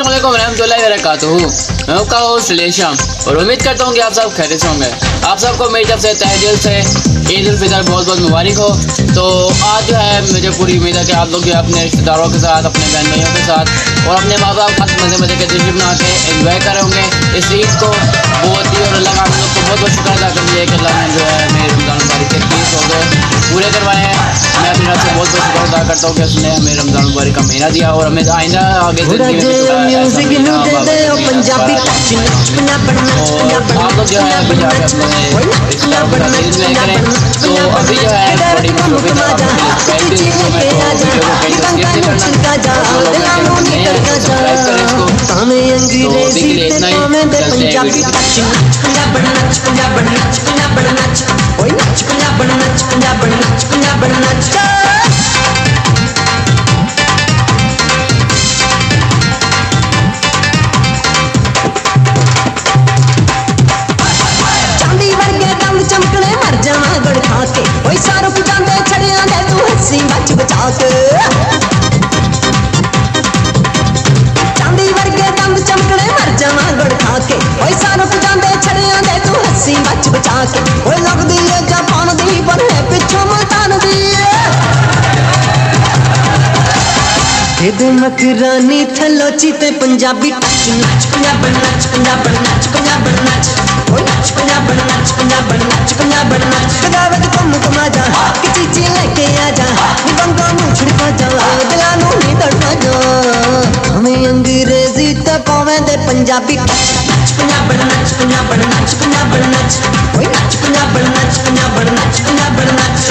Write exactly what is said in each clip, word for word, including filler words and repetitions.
अस्सलामुअलैकुम रहमतुल्लाहि वबरकातुहू। का होस्ट लेशम और उम्मीद करता हूँ कि आप सब खैरियत होंगे। आप सबको मेरी तरफ से तहे दिल से ईद उल फितर बहुत बहुत मुबारक हो। तो आज जो है मुझे पूरी उम्मीद है कि आप लोग जो अपने रिश्तेदारों के साथ, अपने बहन भाइयों के साथ और अपने माँ बाप के साथ मज़े मज़े के तशरीफ में आके इन्जॉय कर होंगे इस ईद को बहुत ही। और अल्लाह आप लोग को बहुत बहुत शुक्र अदा करिए कि अल्लाह ने जो है मेरे रमज़ान मुबारक के तीस हो गए पूरे करवाए हैं। मैं अपनी तरफ से बहुत बहुत शुक्र अदा करता हूँ कि उसने हमें रमज़ान मुबारक का महीना दिया और हमें आइंदा आगे आप लोग जो है अपने तो अभी जो है बड़ी मुश्किल में पंजाबी मकरानी थलो चीते पंजाबी टच नच पंजाब नच पंजाब नच पंजाब नच ओए नच पंजाब नच पंजाब नच पंजाब नच कदावत तुम कमा जा किसी चीज लेके आ जा निबंगा मुंह छिड़का जा दिला नु नी तड़का जा हमें अंग्रेजी ते पावे दे पंजाबी टच नच पंजाब नच पंजाब नच पंजाब नच ओए नच पंजाब नच पंजाब नच पंजाब नच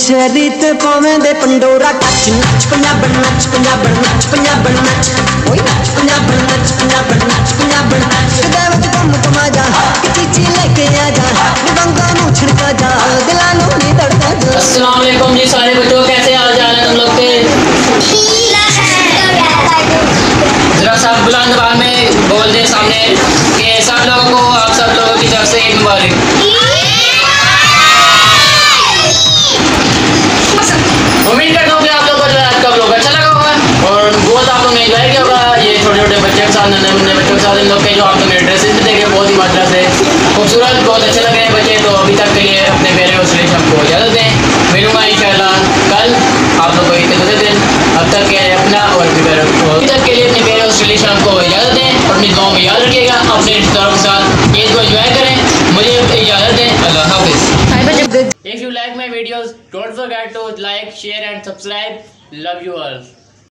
शहरी ते पावे दे पंडोरा टच नच पंजाब नच पंजाब नच पंजाब नच ओए नच पंजाब नच पंजाब नच पंजाब नच कदावत तुम कमा जा किसी चीज लेके आ जा निबंगा मुंह छिड़का जा दिला नु नी तड़का जा। अस्सलाम वालेकुम जी सारे बच्चों, कैसे हाल चाल है तुम लोग के? जरा सब बुलंद आवाज में बोल दे सामने के सब लोगों को, आप सब लोगों की तरफ से ईद मुबारक। उम्मीद करता हूँ कि आप लोगों को आज का व्लॉग अच्छा लगा होगा और बहुत आप लोग एंजॉय किया होगा। ये छोटे छोटे बच्चे के साथ, नन्हे मुन्ने बच्चों के साथ इन लोग के जो आपको मेरे ड्रेसेस भी देखे बहुत ही मात्रा से खूबसूरत, बहुत अच्छे लगे हैं बच्चे। तो अभी तक के लिए अपने मेरे और सुरेश हमको इजाज़त दें, मिलूंगा इंशाल्लाह कल आप लोगों को दूसरे दिन। अब तक के अपना और अभी तक के लिए अपने मेरे और सुरेश हमको इजाज़त दें। अपनी दुआओं में याद रखिएगा, अपने रिश्तेदारों के साथ ईद को एंजॉय करें। मुझे इजाज़त दें, अल्लाह हाफिज़। If you like my videos, don't forget to like, share and subscribe. Love you all.